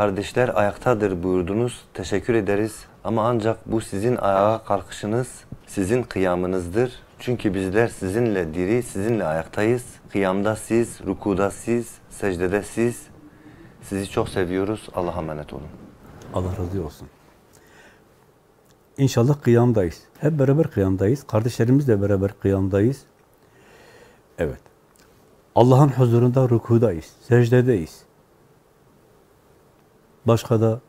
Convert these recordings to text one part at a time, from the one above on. kardeşler ayaktadır buyurdunuz. Teşekkür ederiz. Ama ancak bu sizin ayağa kalkışınız, sizin kıyamınızdır. Çünkü bizler sizinle diri, sizinle ayaktayız. Kıyamda siz, rükuda siz, secdede siz. Sizi çok seviyoruz. Allah'a emanet olun. Allah razı olsun. İnşallah kıyamdayız. Hep beraber kıyamdayız. Kardeşlerimizle beraber kıyamdayız. Evet. Allah'ın huzurunda rükudayız, secdedeyiz. Başka da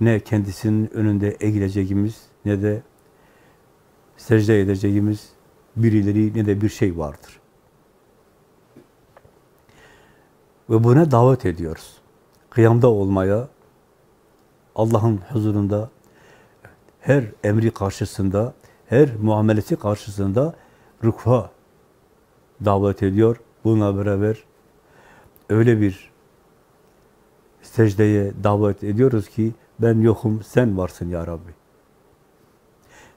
ne kendisinin önünde eğileceğimiz, ne de secde edeceğimiz birileri, ne de bir şey vardır. Ve buna davet ediyoruz. Kıyamda olmaya, Allah'ın huzurunda, her emri karşısında, her muamelesi karşısında rükûa davet ediyor. Bununla beraber öyle bir secdeye davet ediyoruz ki, ben yokum, sen varsın ya Rabbi.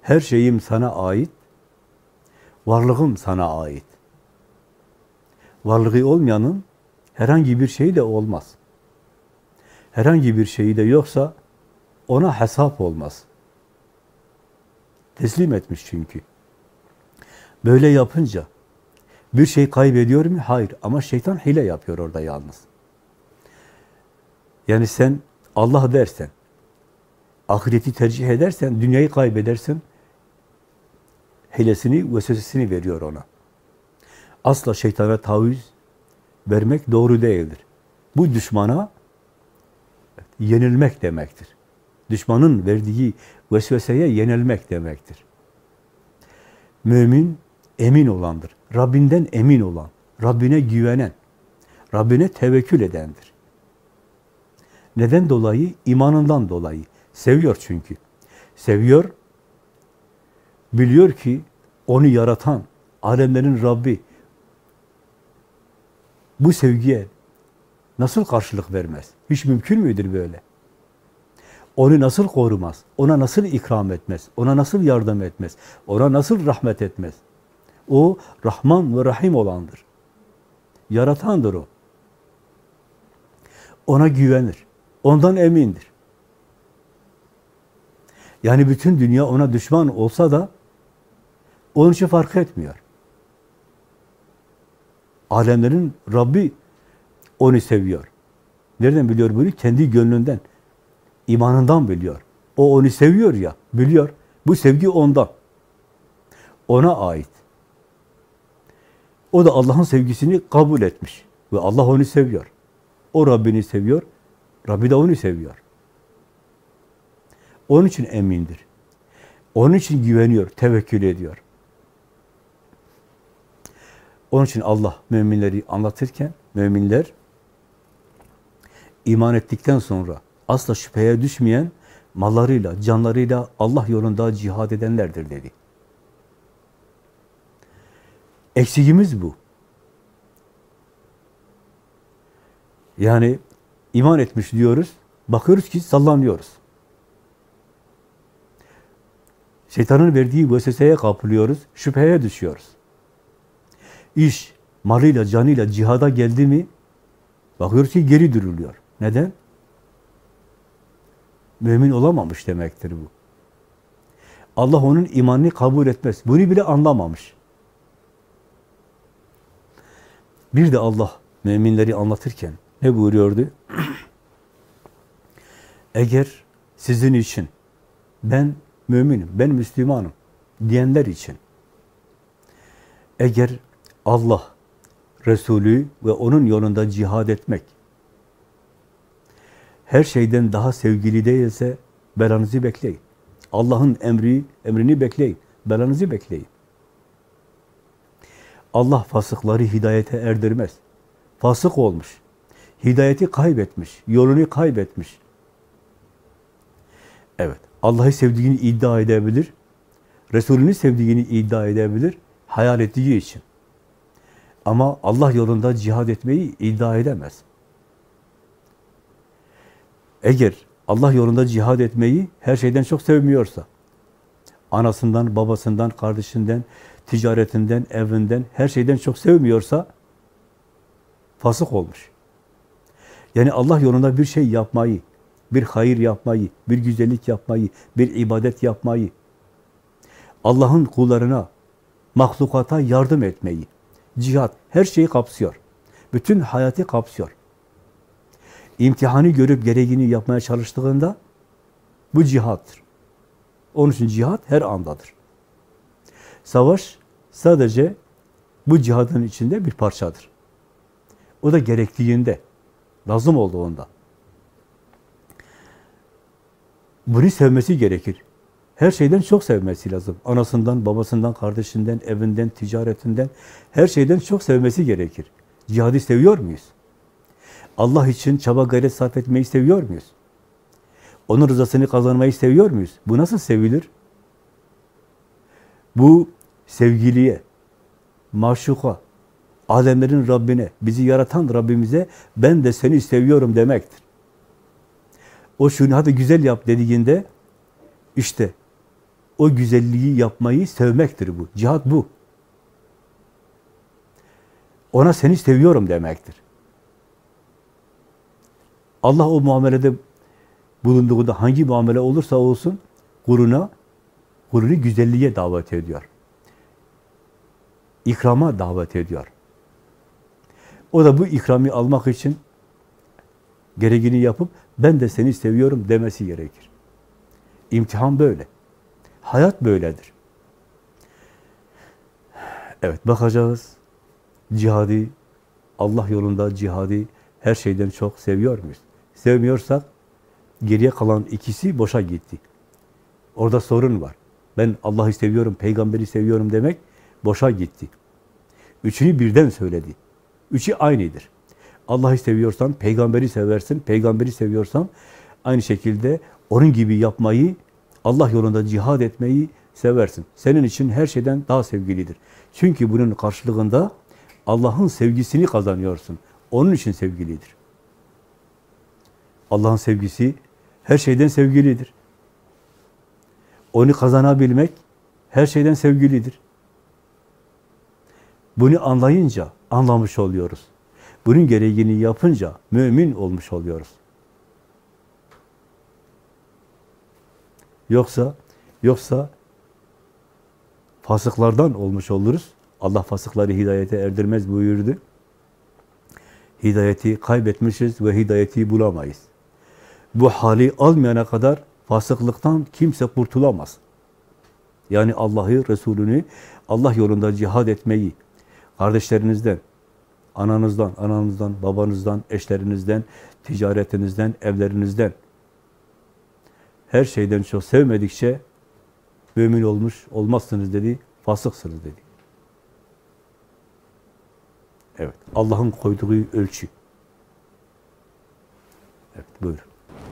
Her şeyim sana ait, varlığım sana ait. Varlığı olmayanın herhangi bir şeyi de olmaz. Herhangi bir şeyi de yoksa ona hesap olmaz. Teslim etmiş çünkü. Böyle yapınca bir şey kaybediyor mu? Hayır. Ama şeytan hile yapıyor orada yalnız. Yani sen Allah dersen, ahireti tercih edersen, dünyayı kaybedersin, hilesini, vesvesesini veriyor ona. Asla şeytana taviz vermek doğru değildir. Bu düşmana yenilmek demektir. Düşmanın verdiği vesveseye yenilmek demektir. Mümin, emin olandır. Rabbinden emin olan, Rabbine güvenen, Rabbine tevekkül edendir. Neden dolayı? İmanından dolayı. Seviyor çünkü. Seviyor, biliyor ki onu yaratan, alemlerin Rabbi bu sevgiye nasıl karşılık vermez? Hiç mümkün müdür böyle? Onu nasıl korumaz? Ona nasıl ikram etmez? Ona nasıl yardım etmez? Ona nasıl rahmet etmez? O, Rahman ve Rahim olandır. Yaratandır o. Ona güvenir. Ondan emindir. Yani bütün dünya ona düşman olsa da onun için fark etmiyor. Alemlerin Rabbi onu seviyor. Nereden biliyor bunu? Kendi gönlünden, imanından biliyor. O onu seviyor ya, biliyor. Bu sevgi ondan. Ona ait. O da Allah'ın sevgisini kabul etmiş. Ve Allah onu seviyor. O Rabbini seviyor. Rabbi de onu seviyor. Onun için emindir. Onun için güveniyor, tevekkül ediyor. Onun için Allah müminleri anlatırken, müminler iman ettikten sonra asla şüpheye düşmeyen, mallarıyla, canlarıyla Allah yolunda cihad edenlerdir dedi. Eksigimiz bu. Yani iman etmiş diyoruz, bakıyoruz ki sallanıyoruz. Şeytanın verdiği vesveseye kapılıyoruz, şüpheye düşüyoruz. İş malıyla, canıyla cihada geldi mi, bakıyoruz ki geri dürülüyor. Neden? Mümin olamamış demektir bu. Allah onun imanını kabul etmez. Bunu bile anlamamış. Bir de Allah müminleri anlatırken ne buyuruyordu? Eğer sizin için ben müminim, ben Müslümanım diyenler için, eğer Allah, Resulü ve onun yolunda cihad etmek her şeyden daha sevgili değilse belanızı bekleyin. Allah'ın emrini bekleyin. Belanızı bekleyin. Allah fasıkları hidayete erdirmez. Fasık olmuş, hidayeti kaybetmiş, yolunu kaybetmiş. Evet, Allah'ı sevdiğini iddia edebilir, Resulünü sevdiğini iddia edebilir, hayal ettiği için. Ama Allah yolunda cihad etmeyi iddia edemez. Eğer Allah yolunda cihad etmeyi her şeyden çok sevmiyorsa, anasından, babasından, kardeşinden, ticaretinden, evinden, her şeyden çok sevmiyorsa fasık olmuş. Yani Allah yolunda bir şey yapmayı, bir hayır yapmayı, bir güzellik yapmayı, bir ibadet yapmayı, Allah'ın kullarına, mahlukata yardım etmeyi, cihat, her şeyi kapsıyor. Bütün hayatı kapsıyor. İmtihanı görüp gereğini yapmaya çalıştığında bu cihattır. Onun için cihat her andadır. Savaş sadece bu cihadın içinde bir parçadır. O da gerektiğinde, lazım olduğunda. Bunu sevmesi gerekir. Her şeyden çok sevmesi lazım. Anasından, babasından, kardeşinden, evinden, ticaretinden, her şeyden çok sevmesi gerekir. Cihadı seviyor muyuz? Allah için çaba gayret sarf etmeyi seviyor muyuz? Onun rızasını kazanmayı seviyor muyuz? Bu nasıl sevilir? Bu sevgiliye, maşuka, alemlerin Rabbine, bizi yaratan Rabbimize ben de seni seviyorum demektir. O şunu hadi güzel yap dediğinde işte o güzelliği yapmayı sevmektir bu. Cihat bu. Ona seni seviyorum demektir. Allah o muamelede bulunduğunda hangi muamele olursa olsun kulunu güzelliğe davet ediyor. İkrama davet ediyor. O da bu ikramı almak için gereğini yapıp ben de seni seviyorum demesi gerekir. İmtihan böyle. Hayat böyledir. Evet, bakacağız. Cihadı, Allah yolunda cihadı her şeyden çok seviyor muyuz? Sevmiyorsak geriye kalan ikisi boşa gitti. Orada sorun var. Ben Allah'ı seviyorum, peygamberi seviyorum demek boşa gitti. Üçünü birden söyledi. Üçü aynıdır. Allah'ı seviyorsan peygamberi seversin, peygamberi seviyorsan aynı şekilde onun gibi yapmayı, Allah yolunda cihad etmeyi seversin. Senin için her şeyden daha sevgilidir. Çünkü bunun karşılığında Allah'ın sevgisini kazanıyorsun. Onun için sevgilidir. Allah'ın sevgisi her şeyden sevgilidir. Onu kazanabilmek her şeyden sevgilidir. Bunu anlayınca anlamış oluyoruz. Bunun gereğini yapınca mümin olmuş oluyoruz. Yoksa fasıklardan olmuş oluruz. Allah fasıkları hidayete erdirmez buyurdu. Hidayeti kaybetmişiz ve hidayeti bulamayız. Bu hali almayana kadar fasıklıktan kimse kurtulamaz. Yani Allah'ı, Resulünü, Allah yolunda cihad etmeyi, kardeşlerinizden, ananızdan, babanızdan, eşlerinizden, ticaretinizden, evlerinizden, her şeyden çok sevmedikçe mümin olmuş olmazsınız dedi, fasıksınız dedi. Evet, Allah'ın koyduğu ölçü. Evet, buyurun.